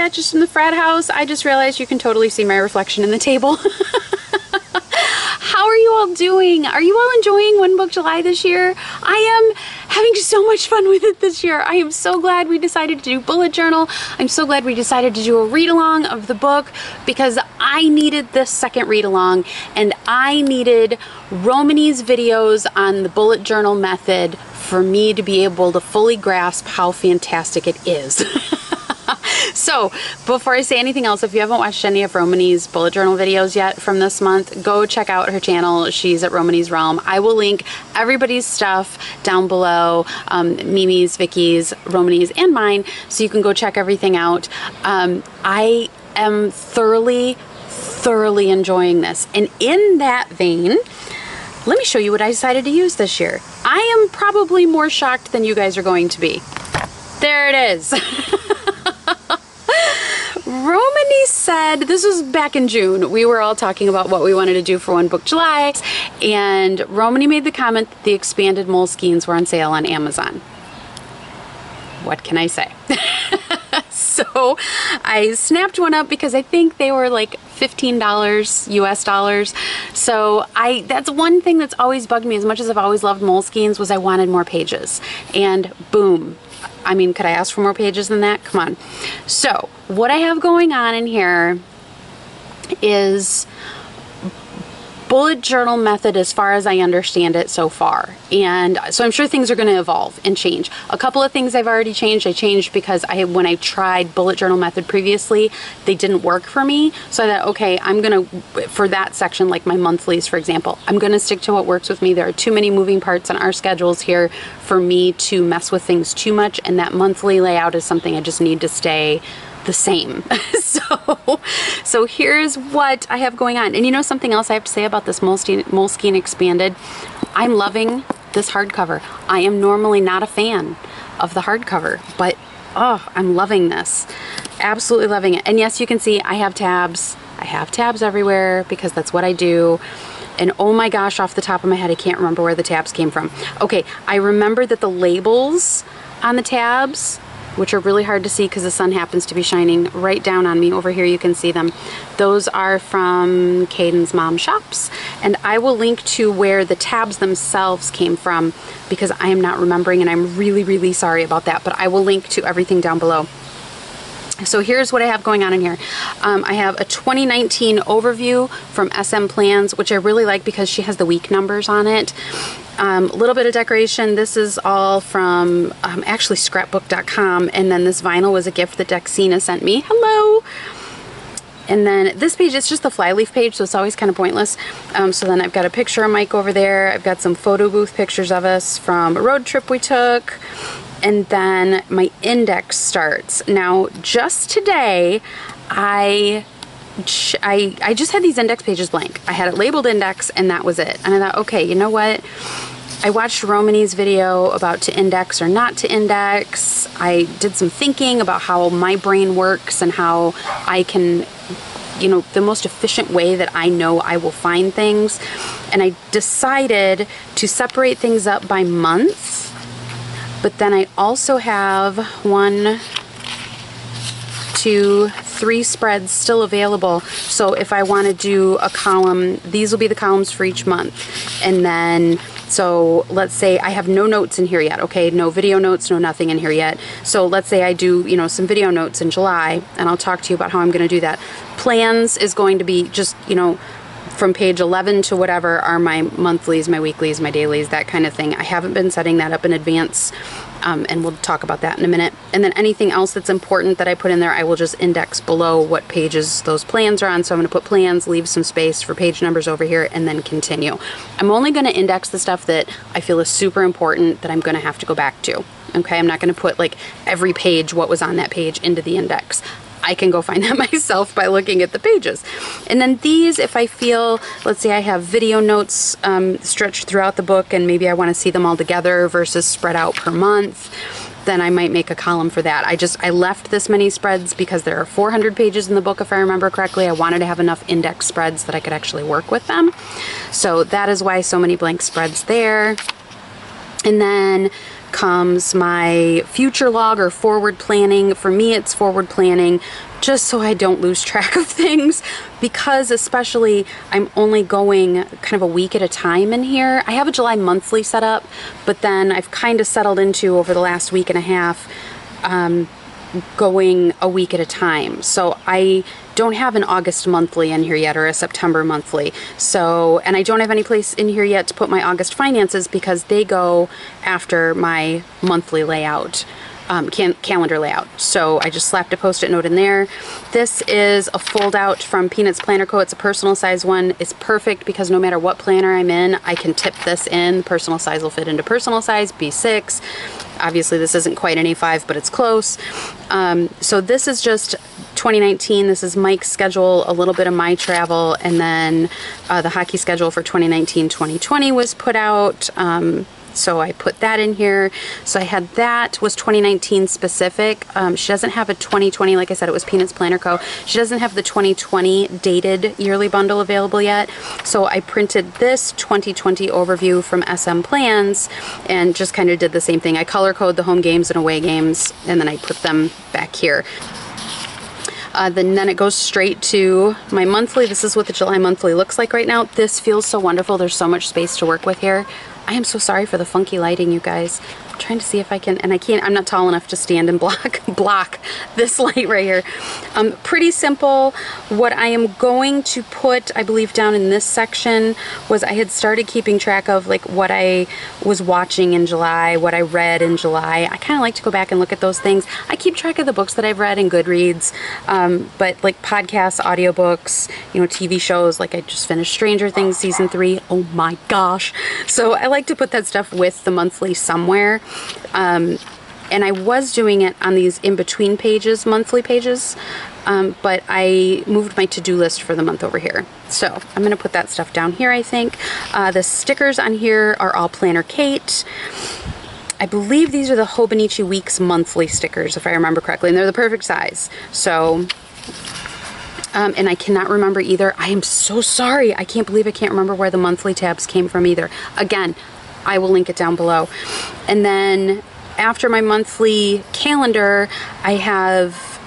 dispatches from the frat house. I just realized you can totally see my reflection in the table. How are you all doing? Are you all enjoying One Book July this year? I am having so much fun with it this year. I am so glad we decided to do Bullet Journal. I'm so glad we decided to do a read-along of the book because I needed this second read-along and I needed Romany's videos on the Bullet Journal method for me to be able to fully grasp how fantastic it is. So, before I say anything else, if you haven't watched any of Romany's bullet journal videos yet from this month, go check out her channel. She's at Romany's Realm. I will link everybody's stuff down below, Mimi's, Vicky's, Romany's, and mine, so you can go check everything out. I am thoroughly enjoying this. And in that vein, let me show you what I decided to use this year. I am probably more shocked than you guys are going to be. There it is. Romany said, this was back in June, we were all talking about what we wanted to do for One Book July, and Romany made the comment that the expanded Moleskines were on sale on Amazon. What can I say? So I snapped one up because I think they were like $15 US dollars. So that's one thing that's always bugged me, as much as I've always loved Moleskines, was I wanted more pages. And boom, I mean, could I ask for more pages than that? Come on. So what I have going on in here is bullet journal method as far as I understand it so far. And so I'm sure things are going to evolve and change. A couple of things I've already changed. I changed because when I tried bullet journal method previously, they didn't work for me. So I thought, okay, I'm going to, for that section, like my monthlies, for example, I'm going to stick to what works with me. There are too many moving parts on our schedules here for me to mess with things too much. And that monthly layout is something I just need to stay the same. So here's what I have going on. And you know something else I have to say about this Moleskine expanded? I'm loving this hardcover. I am normally not a fan of the hardcover, but oh, I'm loving this. Absolutely loving it. And yes, you can see I have tabs. I have tabs everywhere because that's what I do. And oh my gosh, off the top of my head, I can't remember where the tabs came from. Okay, I remember that the labels on the tabs, which are really hard to see because the sun happens to be shining right down on me. Over here you can see them. Those are from KaidensMomShops, and I will link to where the tabs themselves came from because I am not remembering, and I'm really sorry about that, but I will link to everything down below. So here's what I have going on in here. I have a 2019 overview from SM Plans, which I really like because she has the week numbers on it. A little bit of decoration. This is all from actually scrapbook.com, and then this vinyl was a gift that Dexina sent me. Hello! And then this page, it's just the flyleaf page, so it's always kind of pointless. So then I've got a picture of Mike over there. I've got some photo booth pictures of us from a road trip we took. And then my index starts. Now, just today, I just had these index pages blank. I had it labeled index, and that was it. And I thought, okay, you know what? I watched Romany's video about to index or not to index. I did some thinking about how my brain works and how I can, you know, the most efficient way that I know I will find things. And I decided to separate things up by month. But then I also have 3 spreads still available. So if I want to do a column, these will be the columns for each month. And then, so let's say I have no notes in here yet, okay? No video notes, no nothing in here yet. So let's say I do, you know, some video notes in July, and I'll talk to you about how I'm going to do that. Plans is going to be just, you know, from page 11 to whatever are my monthlies, my weeklies, my dailies, that kind of thing. I haven't been setting that up in advance, and we'll talk about that in a minute. And then anything else that's important that I put in there, I will just index below what pages those plans are on. So I'm going to put plans, leave some space for page numbers over here, and then continue. I'm only going to index the stuff that I feel is super important that I'm going to have to go back to. Okay, I'm not going to put like every page, what was on that page, into the index. I can go find that myself by looking at the pages. And then these, if I feel, let's say I have video notes stretched throughout the book and maybe I want to see them all together versus spread out per month, then I might make a column for that. I left this many spreads because there are 400 pages in the book, if I remember correctly. I wanted to have enough index spreads that I could actually work with them. So that is why so many blank spreads there. And then comes my future log or forward planning. For me, it's forward planning just so I don't lose track of things, because especially I'm only going kind of a week at a time in here. I have a July monthly set up, but then I've kind of settled into over the last week and a half going a week at a time. So I don't have an August monthly in here yet, or a September monthly. So, and I don't have any place in here yet to put my August finances because they go after my monthly layout, calendar layout. So I just slapped a Post-it note in there. This is a fold out from Peanuts Planner Co. It's a personal size one. It's perfect because no matter what planner I'm in, I can tip this in. Personal size will fit into personal size, B6. Obviously this isn't quite an A5, but it's close. So this is just 2019. This is Mike's schedule, a little bit of my travel, and then the hockey schedule for 2019-2020 was put out. So I put that in here. So I had that was 2019 specific. She doesn't have a 2020. Like I said, it was Peanuts Planner Co. She doesn't have the 2020 dated yearly bundle available yet. So I printed this 2020 overview from SM Plans and just kind of did the same thing. I color code the home games and away games, and then I put them back here. Then it goes straight to my monthly. This is what the July monthly looks like right now. This feels so wonderful. There's so much space to work with here. I am so sorry for the funky lighting, you guys. I'm trying to see if I can, and I can't, I'm not tall enough to stand and block this light right here. Pretty simple. What I am going to put, I believe, down in this section was I had started keeping track of like what I was watching in July, what I read in July. I kind of like to go back and look at those things. I keep track of the books that I've read in Goodreads, but like podcasts, audiobooks, you know, TV shows. Like I just finished Stranger Things season 3. Oh my gosh. So I like to put that stuff with the monthly somewhere. And I was doing it on these in-between pages, monthly pages, but I moved my to-do list for the month over here. So I'm going to put that stuff down here, I think. The stickers on here are all Planner Kate. I believe these are the Hobonichi Weeks monthly stickers, if I remember correctly, and they're the perfect size. So... and I cannot remember either. I am so sorry. I can't believe I can't remember where the monthly tabs came from either. Again, I will link it down below. And then after my monthly calendar, I have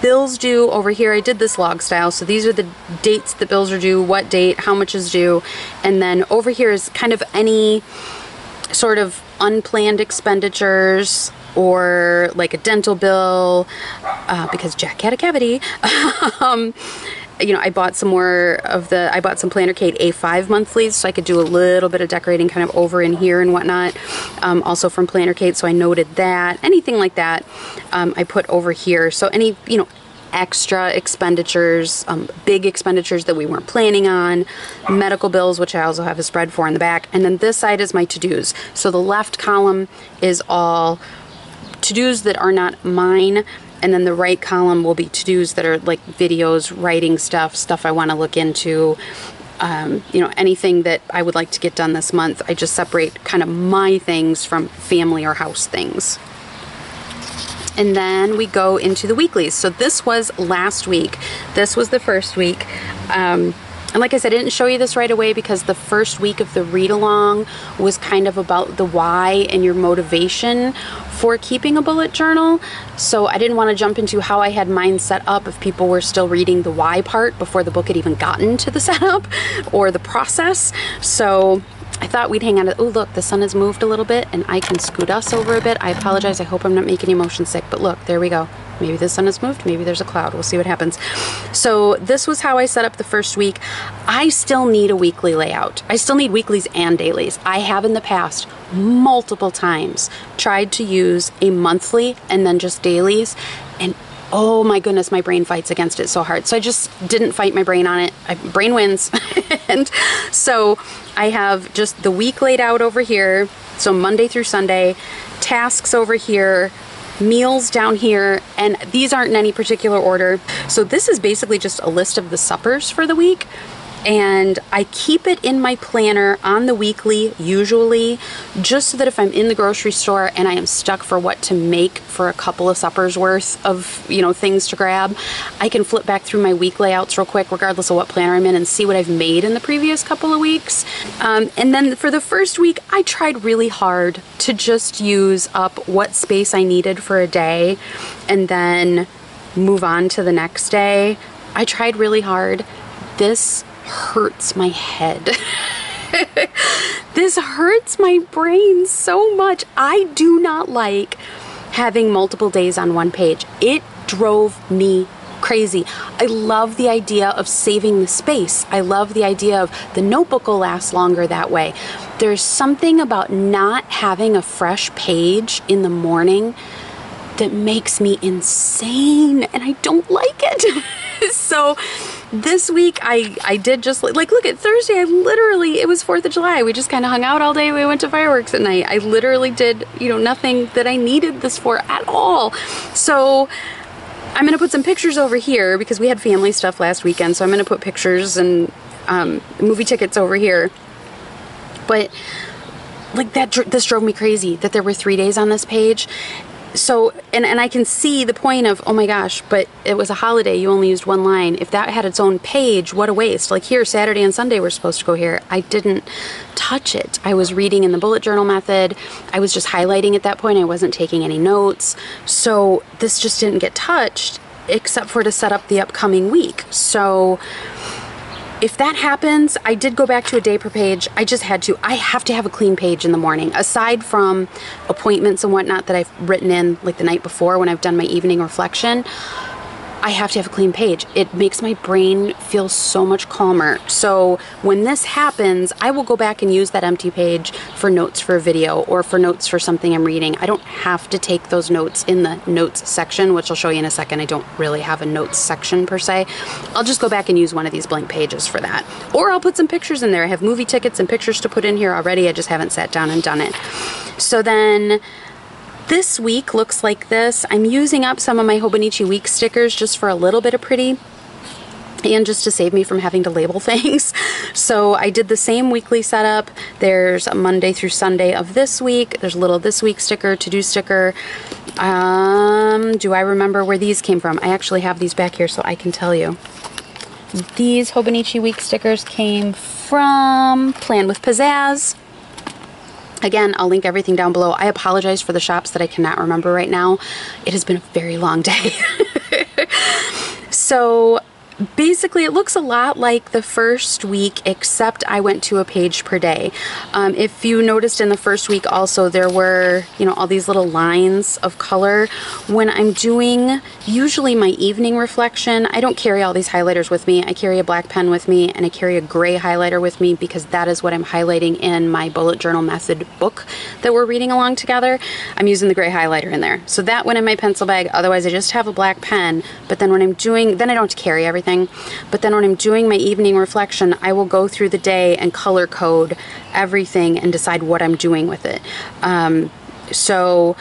bills due over here. I did this log style, so these are the dates that bills are due, what date, how much is due. And then over here is kind of any sort of unplanned expenditures, or like a dental bill, because Jack had a cavity. You know, I bought some more of the, I bought some Planner Kate A5 monthlies, so I could do a little bit of decorating kind of over in here and whatnot. Also from Planner Kate, so I noted that. Anything like that, I put over here. So any, you know, extra expenditures, big expenditures that we weren't planning on, medical bills, which I also have a spread for in the back. And then this side is my to-dos. So the left column is all to-dos that are not mine, and then the right column will be to-dos that are like videos, writing stuff I want to look into, you know, anything that I would like to get done this month. I just separate kind of my things from family or house things. And then we go into the weeklies. So this was last week. This was the first week. And like I said, I didn't show you this right away because the first week of the read-along was kind of about the why and your motivation for keeping a bullet journal. So I didn't want to jump into how I had mine set up if people were still reading the why part before the book had even gotten to the setup or the process. So I thought we'd hang on to, oh look, the sun has moved a little bit and I can scoot us over a bit. I apologize, I hope I'm not making you motion sick, but look, there we go. Maybe the sun has moved, maybe there's a cloud, we'll see what happens. So this was how I set up the first week. I still need a weekly layout. I still need weeklies and dailies. I have in the past multiple times tried to use a monthly and then just dailies, and oh my goodness, my brain fights against it so hard. So I just didn't fight my brain on it. My brain wins. And so I have just the week laid out over here. So Monday through Sunday, tasks over here, meals down here, and these aren't in any particular order. So this is basically just a list of the suppers for the week. and I keep it in my planner on the weekly usually, just so that if I'm in the grocery store and I am stuck for what to make for a couple of suppers worth of, you know, things to grab, I can flip back through my week layouts real quick regardless of what planner I'm in and see what I've made in the previous couple of weeks. And then for the first week I tried really hard to just use up what space I needed for a day and then move on to the next day. I tried really hard. This hurts my head. This hurts my brain so much. I do not like having multiple days on one page. It drove me crazy. I love the idea of saving the space. I love the idea of the notebook will last longer that way. There's something about not having a fresh page in the morning that makes me insane, and I don't like it. So this week I did just like, look at Thursday, I literally, it was 4th of July. We just kind of hung out all day. We went to fireworks at night. I literally did, you know, nothing that I needed this for at all. So I'm going to put some pictures over here because we had family stuff last weekend. So I'm going to put pictures and movie tickets over here. But like that, this drove me crazy that there were 3 days on this page. So, and I can see the point of, oh my gosh, but it was a holiday, you only used one line. If that had its own page, what a waste. Like here, Saturday and Sunday were supposed to go here. I didn't touch it. I was reading in the bullet journal method. I was just highlighting at that point. I wasn't taking any notes. So this just didn't get touched except for to set up the upcoming week. So if that happens, I did go back to a day per page. I just had to. I have to have a clean page in the morning, aside from appointments and whatnot that I've written in like the night before when I've done my evening reflection. I have to have a clean page. It makes my brain feel so much calmer. So when this happens, I will go back and use that empty page for notes for a video or for notes for something I'm reading. I don't have to take those notes in the notes section, which I'll show you in a second. I don't really have a notes section per se. I'll just go back and use one of these blank pages for that. Or I'll put some pictures in there. I have movie tickets and pictures to put in here already. I just haven't sat down and done it. So then this week looks like this. I'm using up some of my Hobonichi Weeks stickers just for a little bit of pretty and just to save me from having to label things. So I did the same weekly setup. There's a Monday through Sunday of this week. There's a little this week sticker, to-do sticker. Do I remember where these came from? I actually have these back here so I can tell you. These Hobonichi Week stickers came from Plan with Pizzazz. Again, I'll link everything down below. I apologize for the shops that I cannot remember right now. It has been a very long day. So basically it looks a lot like the first week, except I went to a page per day. If you noticed in the first week also, there were, you know, all these little lines of color. When I'm doing usually my evening reflection, I don't carry all these highlighters with me. I carry a black pen with me and I carry a gray highlighter with me because that is what I'm highlighting in my bullet journal method book that we're reading along together. I'm using the gray highlighter in there. So that went in my pencil bag. Otherwise I just have a black pen, but then when I'm doing, then I don't carry everything. But then when I'm doing my evening reflection, I will go through the day and color code everything and decide what I'm doing with it. So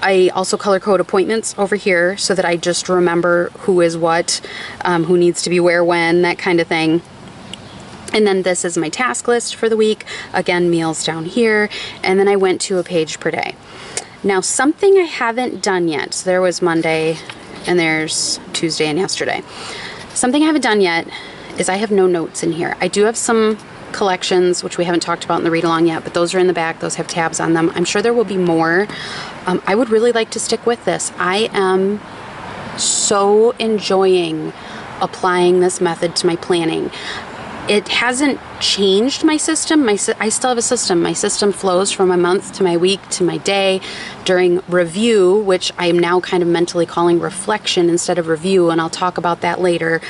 I also color code appointments over here so that I just remember who is what, who needs to be where when, that kind of thing. And then this is my task list for the week. Again, meals down here. And then I went to a page per day. Now, something I haven't done yet. So there was Monday and there's Tuesday and yesterday. Something I haven't done yet is I have no notes in here. I do have some collections, which we haven't talked about in the read-along yet, but those are in the back. Those have tabs on them. I'm sure there will be more. I would really like to stick with this. I am so enjoying applying this method to my planning. It hasn't changed my system. I still have a system. My system flows from my month to my week to my day. During review, which I am now kind of mentally calling reflection instead of review, and I'll talk about that later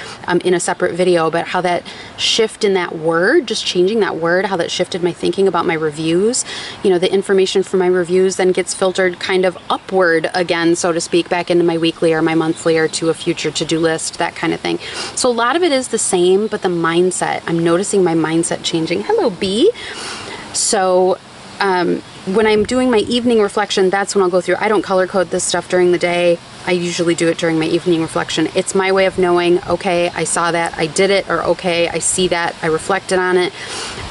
in a separate video about how that shift in that word, just changing that word, how that shifted my thinking about my reviews. You know, the information from my reviews then gets filtered kind of upward again, so to speak, back into my weekly or my monthly or to a future to-do list, that kind of thing. So a lot of it is the same, but the mindset, I'm noticing my mindset changing. Hello, bee. So when I'm doing my evening reflection, that's when I'll go through. I don't color code this stuff during the day. I usually do it during my evening reflection. It's my way of knowing, okay, I saw that, I did it, or okay, I see that, I reflected on it,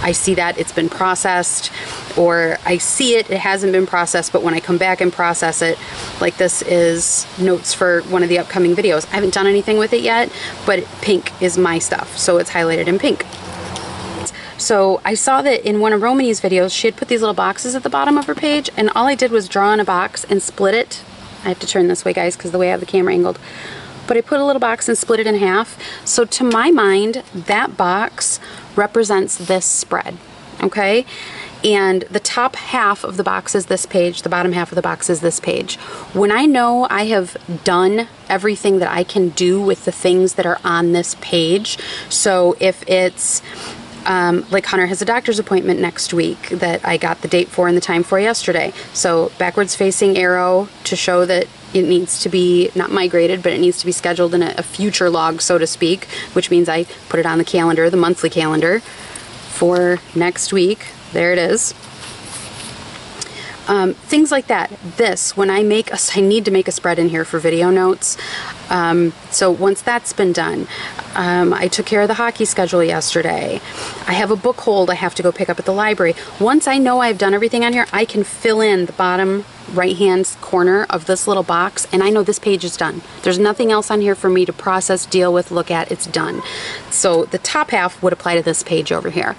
I see that it's been processed, or I see it, it hasn't been processed, but when I come back and process it, like this is notes for one of the upcoming videos. I haven't done anything with it yet, but pink is my stuff, so it's highlighted in pink. So I saw that in one of Romany's videos, she had put these little boxes at the bottom of her page, and all I did was draw in a box and split it. I have to turn this way, guys, because the way I have the camera angled. But I put a little box and split it in half. So to my mind, that box represents this spread, okay? And the top half of the box is this page, the bottom half of the box is this page. When I know I have done everything that I can do with the things that are on this page, so if it's like Hunter has a doctor's appointment next week that I got the date for and the time for yesterday. So backwards facing arrow to show that it needs to be not migrated, but it needs to be scheduled in a future log, so to speak, which means I put it on the calendar, the monthly calendar for next week. There it is. Things like that. This, when I make a, I need to make a spread in here for video notes. So once that's been done, I took care of the hockey schedule yesterday. I have a book hold I have to go pick up at the library. Once I know I've done everything on here, I can fill in the bottom right-hand corner of this little box, and I know this page is done. There's nothing else on here for me to process, deal with, look at. It's done. So the top half would apply to this page over here.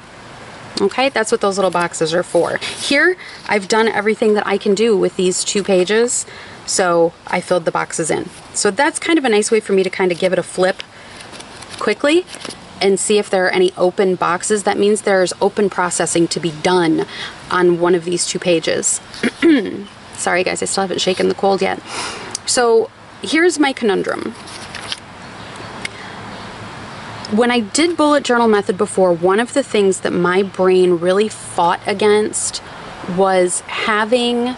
Okay, that's what those little boxes are for. Here, I've done everything that I can do with these two pages, so I filled the boxes in. So that's kind of a nice way for me to kind of give it a flip quickly and see if there are any open boxes. That means there's open processing to be done on one of these two pages. Sorry guys, I still haven't shaken the cold yet. So here's my conundrum. When I did bullet journal method before, one of the things that my brain really fought against was having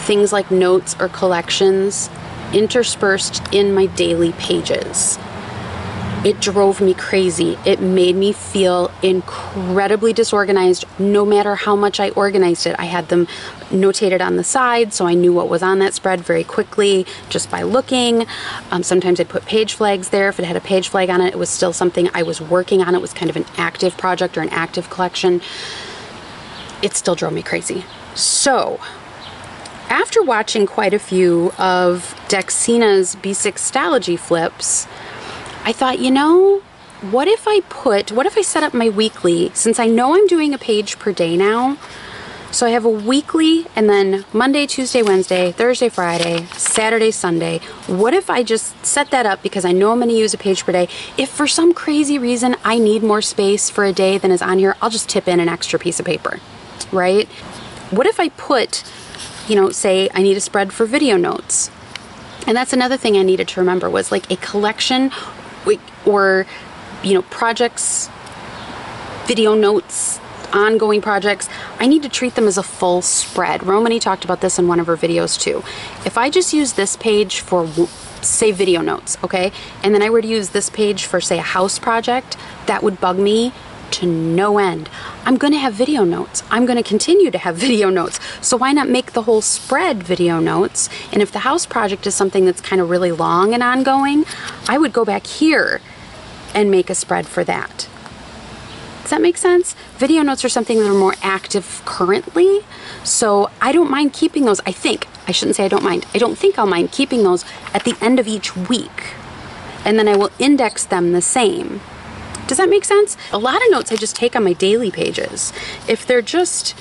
things like notes or collections interspersed in my daily pages. It drove me crazy. It made me feel incredibly disorganized no matter how much I organized it. I had them notated on the side, so I knew what was on that spread very quickly just by looking. Sometimes I'd put page flags there. If it had a page flag on it, it was still something I was working on. It was kind of an active project or an active collection. It still drove me crazy. So after watching quite a few of Dexina's B6 Stalogy flips, I thought, you know, what if I set up my weekly, since I know I'm doing a page per day now. So I have a weekly, and then Monday, Tuesday, Wednesday, Thursday, Friday, Saturday, Sunday. What if I just set that up, because I know I'm gonna use a page per day. If for some crazy reason I need more space for a day than is on here, I'll just tip in an extra piece of paper, right? What if I put, you know, say I need a spread for video notes. And that's another thing I needed to remember was like a collection or, you know, projects, video notes, ongoing projects, I need to treat them as a full spread. Romany talked about this in one of her videos too. If I just use this page for, say, video notes, okay, and then I were to use this page for, say, a house project, that would bug me to no end. I'm going to have video notes. I'm going to continue to have video notes. So why not make the whole spread video notes? And if the house project is something that's kind of really long and ongoing, I would go back here and make a spread for that. Does that make sense? Video notes are something that are more active currently, so I don't mind keeping those. I think, I shouldn't say I don't mind, I don't think I'll mind keeping those at the end of each week, and then I will index them the same. Does that make sense? A lot of notes I just take on my daily pages. If they're just,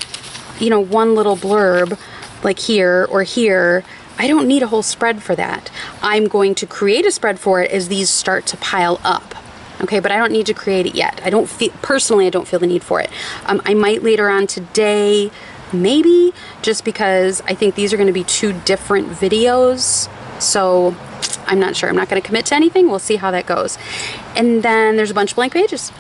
you know, one little blurb like here or here, I don't need a whole spread for that. I'm going to create a spread for it as these start to pile up. Okay, but I don't need to create it yet. I don't feel, personally, I don't feel the need for it. I might later on today, maybe, just because I think these are gonna be two different videos. So I'm not sure, I'm not gonna commit to anything. We'll see how that goes. And then there's a bunch of blank pages.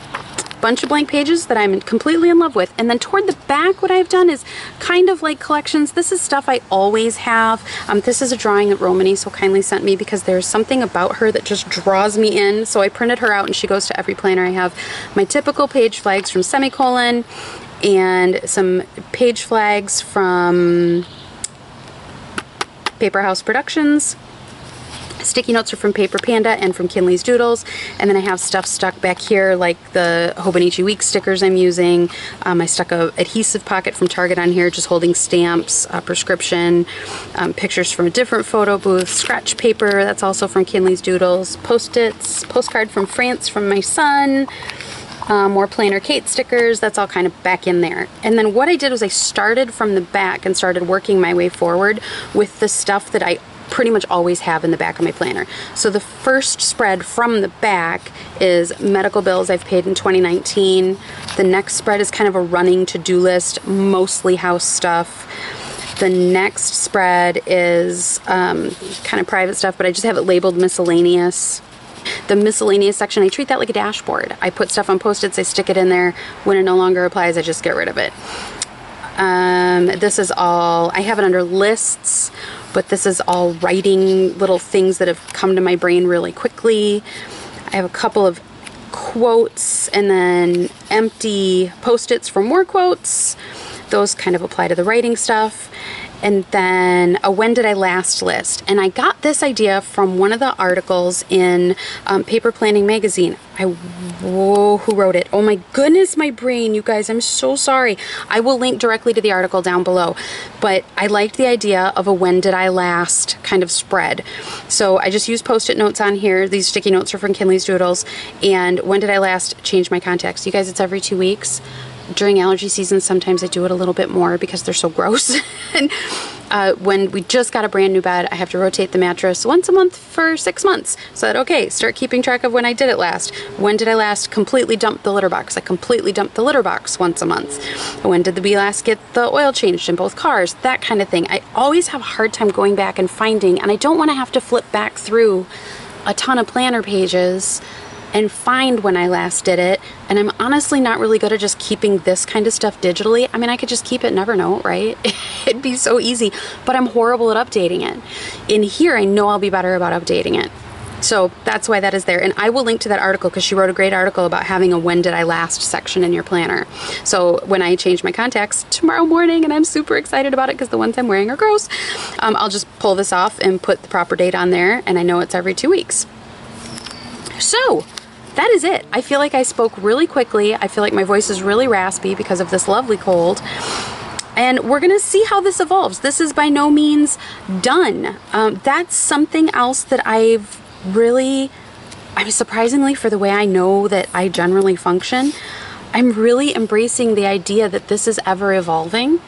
Bunch of blank pages that I'm completely in love with. And then toward the back, what I've done is kind of like collections. This is stuff I always have. This is a drawing that Romany so kindly sent me because there's something about her that just draws me in. So I printed her out and she goes to every planner I have. My typical page flags from Semi-Colon and some page flags from Paper House Productions. sticky notes are from Paper Panda and from Kinley's Doodles, and then I have stuff stuck back here like the Hobonichi Weeks stickers I'm using. I stuck a adhesive pocket from Target on here just holding stamps, prescription, pictures from a different photo booth, scratch paper that's also from Kinley's Doodles, Post-its, postcard from France from my son, more Planner Kate stickers. That's all kind of back in there. And then what I did was I started from the back and started working my way forward with the stuff that I pretty much always have in the back of my planner. So the first spread from the back is medical bills I've paid in 2019. The next spread is kind of a running to-do list, mostly house stuff. The next spread is kind of private stuff, but I just have it labeled miscellaneous. The miscellaneous section, I treat that like a dashboard. I put stuff on Post-its, I stick it in there. When it no longer applies, I just get rid of it. This is all, I have it under lists, but this is all writing little things that have come to my brain really quickly. I have a couple of quotes and then empty Post-its for more quotes. Those kind of apply to the writing stuff. And then a when did I last list, and I got this idea from one of the articles in Paper Planning Magazine. Whoa, who wrote it? Oh my goodness, my brain, you guys, I'm so sorry. I will link directly to the article down below, but I liked the idea of a when did I last kind of spread. So I just used Post-it notes on here. These sticky notes are from Kinley's Doodles, and when did I last change my contacts? You guys, it's every 2 weeks. During allergy season, sometimes I do it a little bit more because they're so gross. And when we just got a brand new bed, I have to rotate the mattress once a month for 6 months. So that, okay, start keeping track of when I did it last. When did I last completely dump the litter box? I completely dumped the litter box once a month. When did the bee last get the oil changed in both cars? That kind of thing. I always have a hard time going back and finding, and I don't want to have to flip back through a ton of planner pages and find when I last did it. And I'm honestly not really good at just keeping this kind of stuff digitally. I mean, I could just keep it in Evernote, right? It'd be so easy, but I'm horrible at updating it. In here, I know I'll be better about updating it. So that's why that is there. And I will link to that article because she wrote a great article about having a when did I last section in your planner. So when I change my contacts tomorrow morning, and I'm super excited about it because the ones I'm wearing are gross, I'll just pull this off and put the proper date on there. And I know it's every 2 weeks. So that is it. I feel like I spoke really quickly. I feel like my voice is really raspy because of this lovely cold. And we're gonna see how this evolves. This is by no means done. That's something else that I'm surprisingly, for the way I know that I generally function, I'm really embracing the idea that this is ever evolving.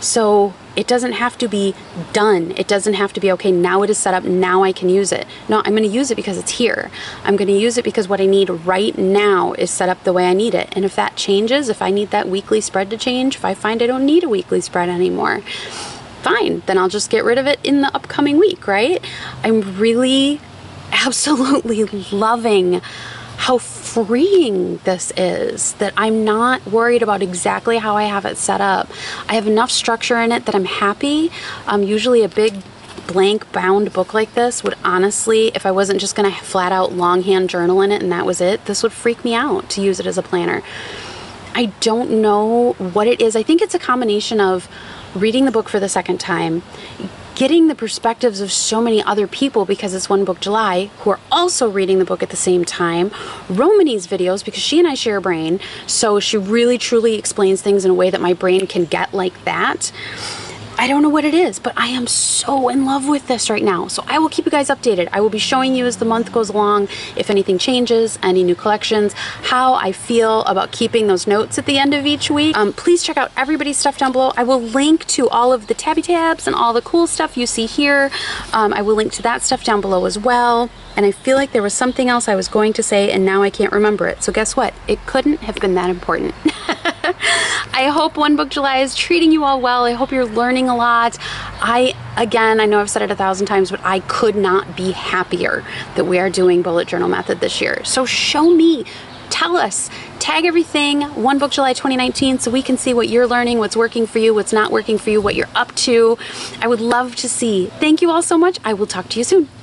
So it doesn't have to be done. It doesn't have to be, okay, now it is set up, now I can use it. No, I'm gonna use it because it's here. I'm gonna use it because what I need right now is set up the way I need it. And if that changes, if I need that weekly spread to change, if I find I don't need a weekly spread anymore, fine, then I'll just get rid of it in the upcoming week, right? I'm really absolutely loving how freeing this is, that I'm not worried about exactly how I have it set up. I have enough structure in it that I'm happy. Usually a big blank bound book like this would honestly, if I wasn't just gonna flat out longhand journal in it and that was it, this would freak me out to use it as a planner. I don't know what it is. I think it's a combination of reading the book for the second time, getting the perspectives of so many other people because it's One Book July, who are also reading the book at the same time, Romany's videos, because she and I share a brain, so she really truly explains things in a way that my brain can get like that. I don't know what it is, but I am so in love with this right now. So I will keep you guys updated. I will be showing you as the month goes along, if anything changes, any new collections, how I feel about keeping those notes at the end of each week. Please check out everybody's stuff down below. I will link to all of the tabby tabs and all the cool stuff you see here. I will link to that stuff down below as well. And I feel like there was something else I was going to say and now I can't remember it. So guess what? It couldn't have been that important. I hope One Book July is treating you all well. I hope you're learning a lot. Again, I know I've said it 1,000 times, but I could not be happier that we are doing Bullet Journal Method this year. So show me, tell us, tag everything One Book July 2019 so we can see what you're learning, what's working for you, what's not working for you, what you're up to. I would love to see. Thank you all so much. I will talk to you soon.